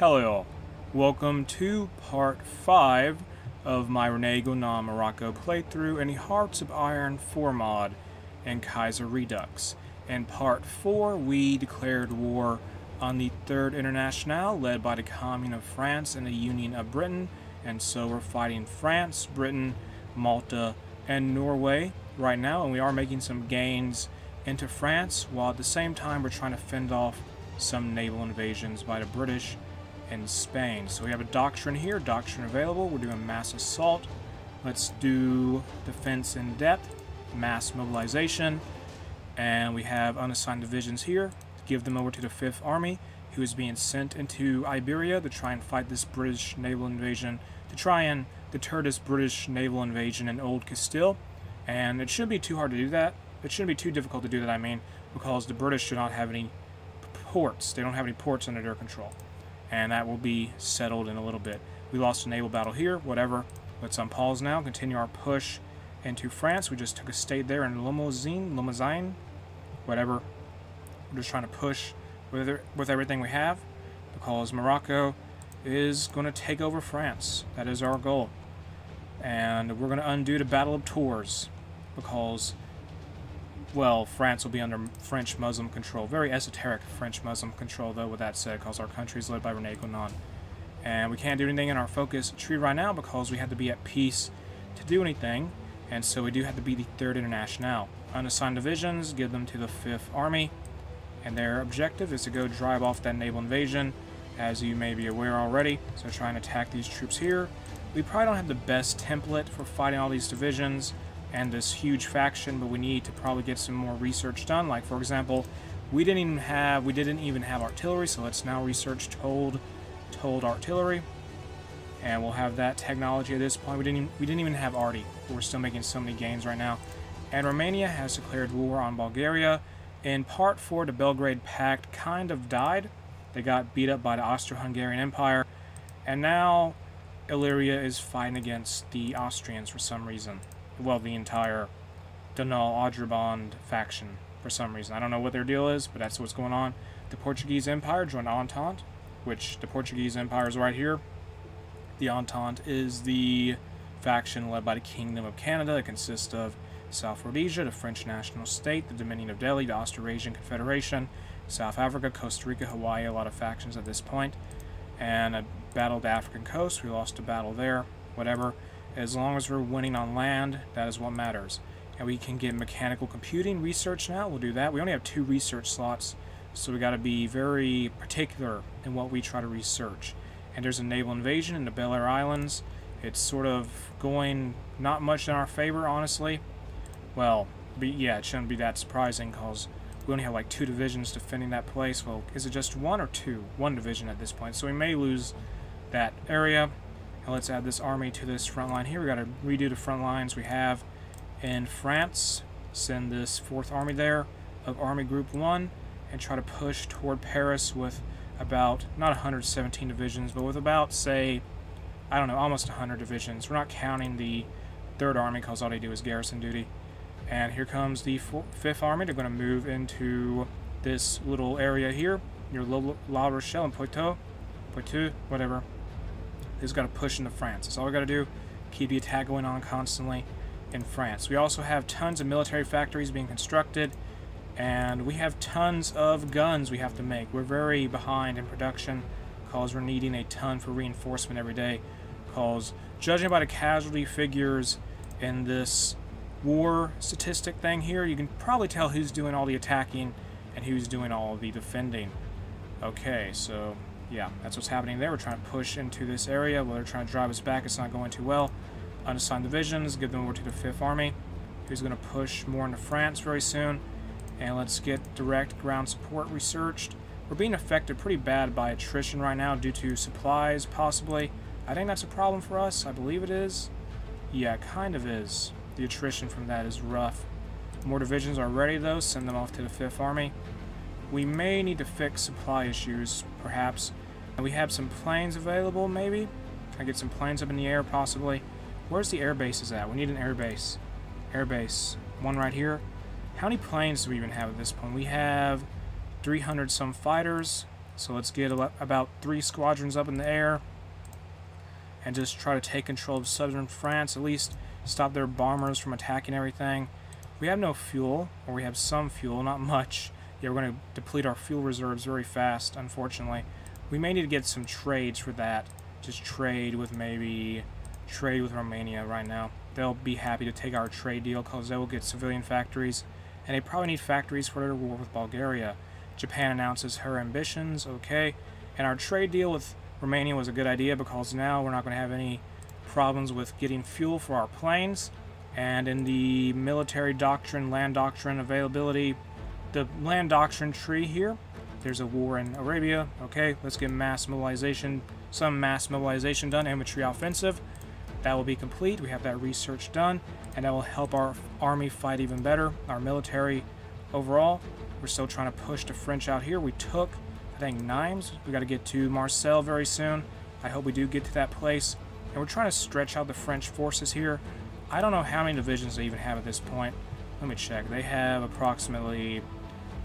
Hello, welcome to part 5 of my René Guénon Morocco playthrough in the Hearts of Iron 4 mod and Kaiser Redux. In part 4, we declared war on the Third Internationale, led by the Commune of France and the Union of Britain, and so we're fighting France, Britain, Malta, and Norway right now, and we are making some gains into France, while at the same time we're trying to fend off some naval invasions by the British in Spain. So we have a doctrine here, doctrine available. We're doing mass assault. Let's do defense in depth, mass mobilization, and we have unassigned divisions here. Give them over to the 5th Army, who is being sent into Iberia to try and fight this British naval invasion, to try and deter this British naval invasion in Old Castile. And it shouldn't be too hard to do that. It shouldn't be too difficult to do that, I mean, because the British do not have any ports. They don't have any ports under their control. And that will be settled in a little bit. We lost a naval battle here, whatever. Let's unpause now, continue our push into France. We just took a state there in Limousin, whatever. We're just trying to push with everything we have, because Morocco is going to take over France. That is our goal. And we're going to undo the Battle of Tours, because, well, France will be under French Muslim control. Very esoteric French Muslim control, though, with that said, because our country is led by René Guénon. And we can't do anything in our focus tree right now, because we have to be at peace to do anything. And so we do have to be the Third Internationale. Unassigned divisions, give them to the 5th Army. And their objective is to go drive off that naval invasion, as you may be aware already. So try and attack these troops here. We probably don't have the best template for fighting all these divisions and this huge faction, but we need to probably get some more research done. Like, for example, we didn't even have artillery, so let's now research told artillery, and we'll have that technology at this point. We didn't even have arty. We're still making so many gains right now. And Romania has declared war on Bulgaria. In part 4, the Belgrade Pact kind of died. They got beat up by the Austro-Hungarian Empire, and now Illyria is fighting against the Austrians for some reason. Well, the entire Donau-Audriband faction, for some reason. I don't know what their deal is, but that's what's going on. The Portuguese Empire joined Entente, which the Portuguese Empire is right here. The Entente is the faction led by the Kingdom of Canada. It consists of South Rhodesia, the French National State, the Dominion of Delhi, the Australasian Confederation, South Africa, Costa Rica, Hawaii, a lot of factions at this point. And a battle of the African coast. We lost a battle there, whatever. As long as we're winning on land, that is what matters. And we can get mechanical computing research now. We'll do that. We only have 2 research slots, so we got to be very particular in what we try to research. And there's a naval invasion in the Bel Air Islands. It's sort of going not much in our favor, honestly. Well, yeah, it shouldn't be that surprising, because we only have like 2 divisions defending that place. Well, is it just 1 or 2? 1 division at this point, so we may lose that area. And let's add this army to this front line here. We got to redo the front lines we have in France. Send this 4th Army there of Army Group 1 and try to push toward Paris with about, not 117 divisions, but with about, say, I don't know, almost 100 divisions. We're not counting the 3rd Army, because all they do is garrison duty. And here comes the 5th Army. They're going to move into this little area here near La Rochelle and Poitou, whatever. He's got to push into France. That's all we got to do. Keep the attack going on constantly in France. We also have tons of military factories being constructed, and we have tons of guns we have to make. We're very behind in production, because we're needing a ton for reinforcement every day. Because judging by the casualty figures in this war statistic thing here, you can probably tell who's doing all the attacking and who's doing all the defending. Okay, so yeah, that's what's happening there. We're trying to push into this area. Well, they're trying to drive us back. It's not going too well. Unassigned divisions, give them over to the 5th Army, who's going to push more into France very soon. And let's get direct ground support researched. We're being affected pretty bad by attrition right now due to supplies, possibly. I think that's a problem for us. I believe it is. Yeah, it kind of is. The attrition from that is rough. More divisions are ready, though. Send them off to the 5th Army. We may need to fix supply issues, perhaps. We have some planes available, maybe? Can I get some planes up in the air, possibly? Where's the air bases at? We need an air base. Air base. One right here. How many planes do we even have at this point? We have 300-some fighters. So let's get about 3 squadrons up in the air and just try to take control of southern France, at least stop their bombers from attacking everything. We have no fuel, or we have some fuel, not much. Yeah, we're going to deplete our fuel reserves very fast, unfortunately. We may need to get some trades for that. Just trade with Romania right now. They'll be happy to take our trade deal because they will get civilian factories, and they probably need factories for their war with Bulgaria. Japan announces her ambitions, okay. And our trade deal with Romania was a good idea because now we're not going to have any problems with getting fuel for our planes. And in the military doctrine, land doctrine availability, the land doctrine tree here, there's a war in Arabia. Okay, let's get mass mobilization, some mass mobilization done, infantry offensive. That will be complete. We have that research done, and that will help our army fight even better, our military overall. We're still trying to push the French out here. We took, I think, Nimes. We got to get to Marseille very soon. I hope we do get to that place. And we're trying to stretch out the French forces here. I don't know how many divisions they even have at this point. Let me check. They have approximately...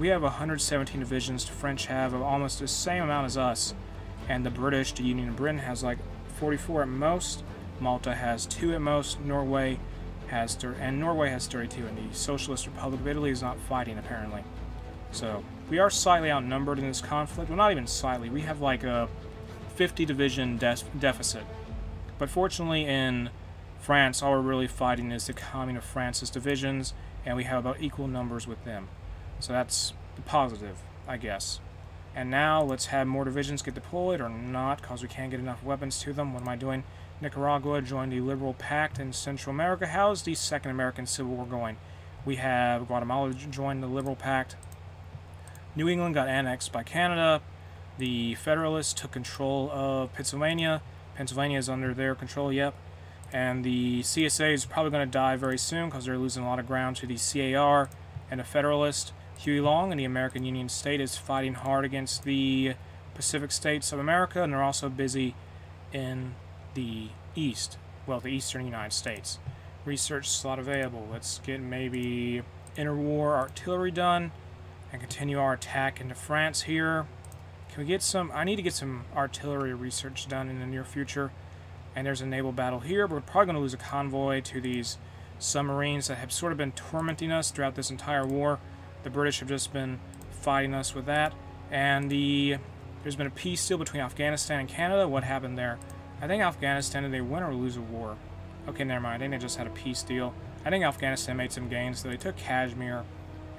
We have 117 divisions. The French have almost the same amount as us. And the British, the Union of Britain, has like 44 at most. Malta has 2 at most. Norway has 32. And the Socialist Republic of Italy is not fighting, apparently. So, we are slightly outnumbered in this conflict. Well, not even slightly. We have like a 50 division deficit. But fortunately in France, all we're really fighting is the Commune of France's divisions, and we have about equal numbers with them. So that's the positive, I guess. And now let's have more divisions get deployed, or not, because we can't get enough weapons to them. What am I doing? Nicaragua joined the Liberal Pact in Central America. How's the Second American Civil War going? We have Guatemala joined the Liberal Pact. New England got annexed by Canada. The Federalists took control of Pennsylvania. Pennsylvania is under their control, yep. And the CSA is probably going to die very soon because they're losing a lot of ground to the CAR and the Federalist. Huey Long and the American Union State is fighting hard against the Pacific States of America, and they're also busy in the East, well, the Eastern United States. Research slot available. Let's get maybe interwar artillery done. And continue our attack into France here. Can we get some... I need to get some artillery research done in the near future. And there's a naval battle here, but we're probably going to lose a convoy to these submarines that have sort of been tormenting us throughout this entire war. The British have just been fighting us with that. And there's been a peace deal between Afghanistan and Canada. What happened there? I think Afghanistan, did they win or lose a war? Okay, never mind. I think they just had a peace deal. I think Afghanistan made some gains, so they took Kashmir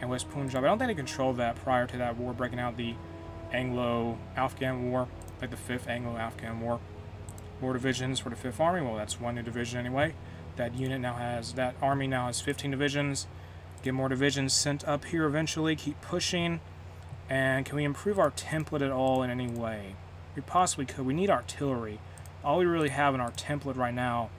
and West Punjab. I don't think they controlled that prior to that war breaking out, the Anglo-Afghan War, like the 5th Anglo-Afghan War. More divisions for the 5th Army. Well, that's one new division anyway. That army now has 15 divisions. Get more divisions sent up here eventually. Keep pushing. And can we improve our template at all in any way? We possibly could. We need artillery. All we really have in our template right now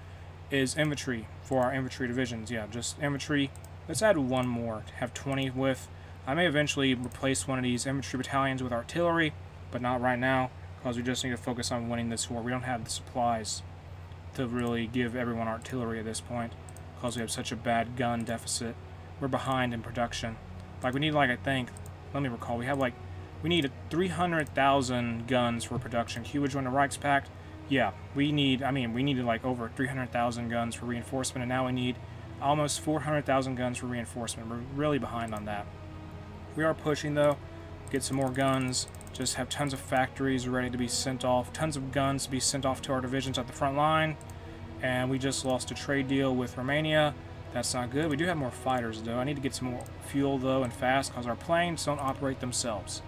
is infantry for our infantry divisions. Yeah, just infantry. Let's add one more to have 20 with. I may eventually replace one of these infantry battalions with artillery, but not right now, because we just need to focus on winning this war. We don't have the supplies to really give everyone artillery at this point, because we have such a bad gun deficit. We're behind in production. Like, we need, like, I think, let me recall, we have, like, we need 300,000 guns for production. Cuba joined the Reichspakt. Yeah, we need, I mean, we needed, like, over 300,000 guns for reinforcement, and now we need almost 400,000 guns for reinforcement. We're really behind on that. We are pushing, though. Get some more guns. Just have tons of factories ready to be sent off. Tons of guns to be sent off to our divisions at the front line. And we just lost a trade deal with Romania. That's not good. We do have more fighters, though. I need to get some more fuel, though, and fast, because our planes don't operate themselves.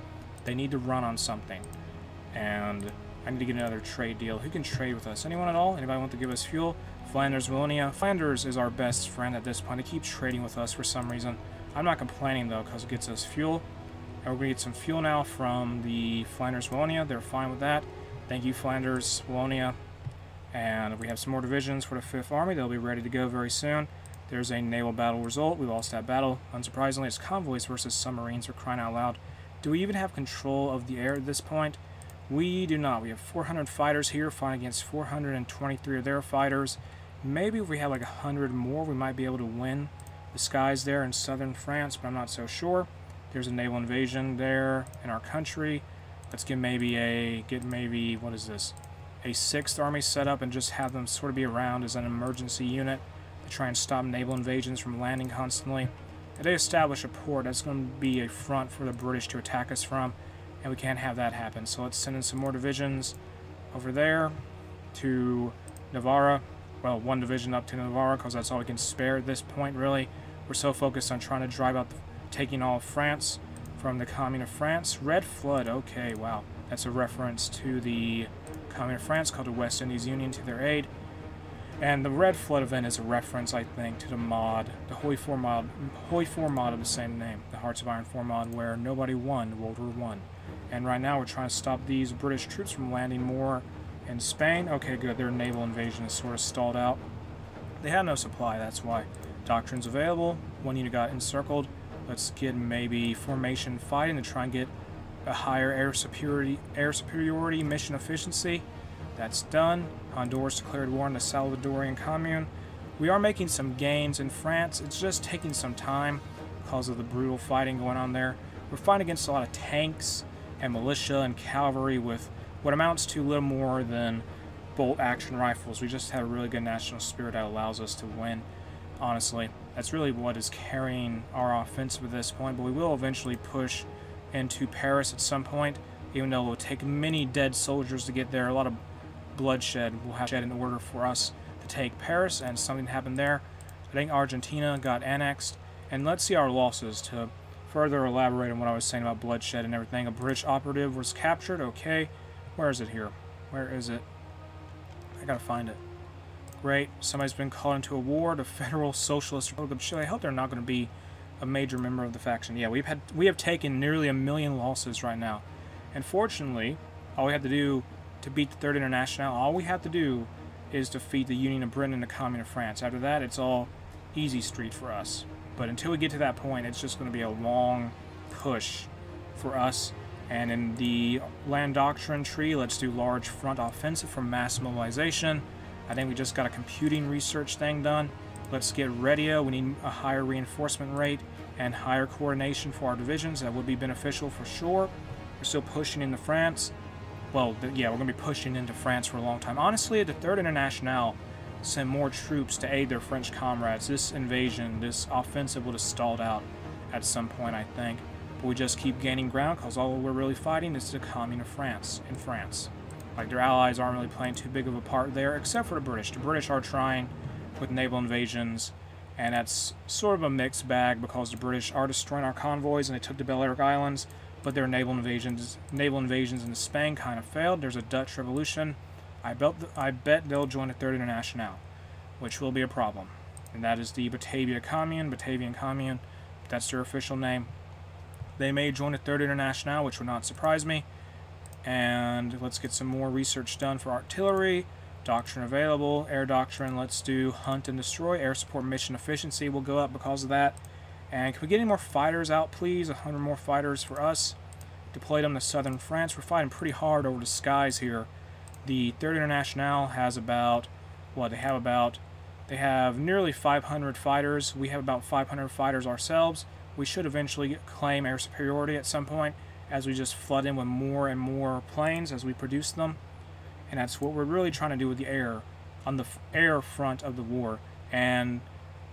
They need to run on something. And I need to get another trade deal. Who can trade with us? Anyone at all? Anybody want to give us fuel? Flanders, Wallonia. Flanders is our best friend at this point. They keep trading with us for some reason. I'm not complaining, though, because it gets us fuel. And we're going to get some fuel now from the Flanders, Wallonia. They're fine with that. Thank you, Flanders, Wallonia. And we have some more divisions for the 5th Army. They'll be ready to go very soon. There's a naval battle result. We lost that battle. Unsurprisingly, it's convoys versus submarines. We're crying out loud. Do we even have control of the air at this point? We do not. We have 400 fighters here fighting against 423 of their fighters. Maybe if we had like 100 more, we might be able to win the skies there in southern France, but I'm not so sure. There's a naval invasion there in our country. Let's get maybe a, what is this? A 6th Army set up and just have them sort of be around as an emergency unit to try and stop naval invasions from landing constantly. If they establish a port, that's going to be a front for the British to attack us from, and we can't have that happen. So let's send in some more divisions over there to Navarre. Well, one division up to Navarre, because that's all we can spare at this point, really. We're so focused on trying to drive out, taking all of France from the Commune of France. Red Flood, okay, wow. That's a reference to the Commune of France, called the West Indies Union, to their aid. And the Red Flood event is a reference, I think, to the mod, the Hoi 4 mod of the same name, the Hearts of Iron 4 mod, where nobody won World War I. And right now we're trying to stop these British troops from landing more in Spain. Okay, good, their naval invasion is sort of stalled out. They had no supply, that's why. Doctrine's available, one unit got encircled. Let's get maybe formation fighting to try and get a higher air superiority mission efficiency. That's done. Honduras declared war on the Salvadorian Commune. We are making some gains in France. It's just taking some time because of the brutal fighting going on there. We're fighting against a lot of tanks and militia and cavalry with what amounts to little more than bolt action rifles. We just have a really good national spirit that allows us to win, honestly. That's really what is carrying our offensive at this point, but we will eventually push into Paris at some point, even though it will take many dead soldiers to get there. A lot of bloodshed will have shed in order for us to take Paris, and something happened there. I think Argentina got annexed, and let's see our losses to further elaborate on what I was saying about bloodshed and everything. A British operative was captured, okay. Where is it here? Where is it? I gotta find it. Great, somebody's been called into a war. The Federal Socialist Republic of Chile. I hope they're not going to be a major member of the faction. Yeah, we have taken nearly 1 million losses right now. And fortunately, all we have to do to beat the Third Internationale, all we have to do is defeat the Union of Britain and the Commune of France. After that, it's all easy street for us. But until we get to that point, it's just going to be a long push for us. And in the land doctrine tree, let's do large front offensive for mass mobilization. I think we just got a computing research thing done. Let's get radio. We need a higher reinforcement rate and higher coordination for our divisions. That would be beneficial for sure. We're still pushing into France. Well, yeah, we're going to be pushing into France for a long time. Honestly, the Third Internationale sent more troops to aid their French comrades. This invasion, this offensive would have stalled out at some point, I think. But we just keep gaining ground because all we're really fighting is the Commune of France in France. Like, their allies aren't really playing too big of a part there, except for the British. The British are trying with naval invasions, and that's sort of a mixed bag because the British are destroying our convoys and they took the Bel Air Islands, but their naval invasions into Spain kind of failed. There's a Dutch Revolution. I bet they'll join the Third Internationale, which will be a problem. And that is the Batavian Commune. That's their official name. They may join the Third Internationale, which would not surprise me. And let's get some more research done for artillery. Doctrine available. Air doctrine, let's do hunt and destroy. Air support mission efficiency will go up because of that. And can we get any more fighters out, please? 100 more fighters for us. Deploy them to southern France. We're fighting pretty hard over the skies here. The Third Internationale has about, what, they have nearly 500 fighters. We have about 500 fighters ourselves. We should eventually claim air superiority at some point, as we just flood in with more and more planes as we produce them. And that's what we're really trying to do with the air, on the air front of the war. And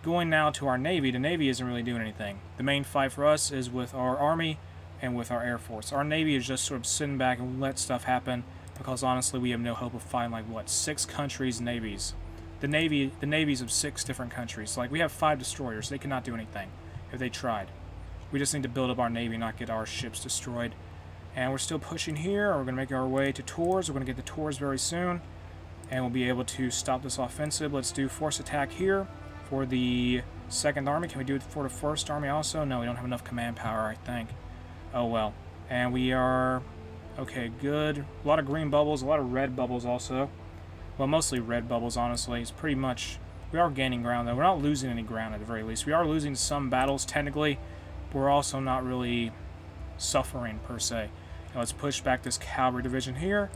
going now to our Navy, the Navy isn't really doing anything. The main fight for us is with our Army and with our Air Force. Our Navy is just sort of sitting back and let stuff happen because honestly we have no hope of fighting like, what, 6 countries' navies. The navies of 6 different countries. Like, we have 5 destroyers. They cannot do anything if they tried. We just need to build up our Navy, not get our ships destroyed. And we're still pushing here. We're going to make our way to Tours. We're going to get to Tours very soon. And we'll be able to stop this offensive. Let's do force attack here for the 2nd Army. Can we do it for the 1st Army also? No, we don't have enough command power, I think. Oh, well. And we are... Okay, good. A lot of green bubbles. A lot of red bubbles also. Well, mostly red bubbles, honestly. It's pretty much... We are gaining ground, though. We're not losing any ground, at the very least. We are losing some battles, technically. We're also not really suffering, per se. Now let's push back this cavalry division here,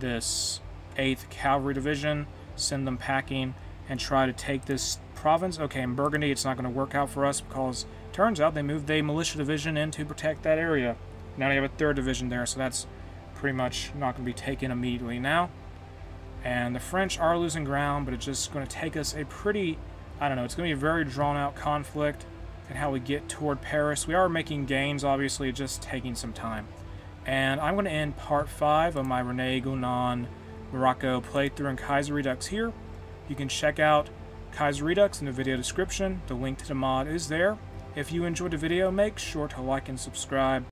this 8th Cavalry Division, send them packing, and try to take this province. Okay, in Burgundy, it's not going to work out for us because turns out they moved a militia division in to protect that area. Now they have a 3rd division there, so that's pretty much not going to be taken immediately now. And the French are losing ground, but it's just going to take us a pretty, I don't know, it's going to be a very drawn-out conflict and how we get toward Paris. We are making gains, obviously, just taking some time. And I'm going to end part 5 of my René Guénon Morocco playthrough in Kaiser Redux here. You can check out Kaiser Redux in the video description. The link to the mod is there. If you enjoyed the video, make sure to like and subscribe.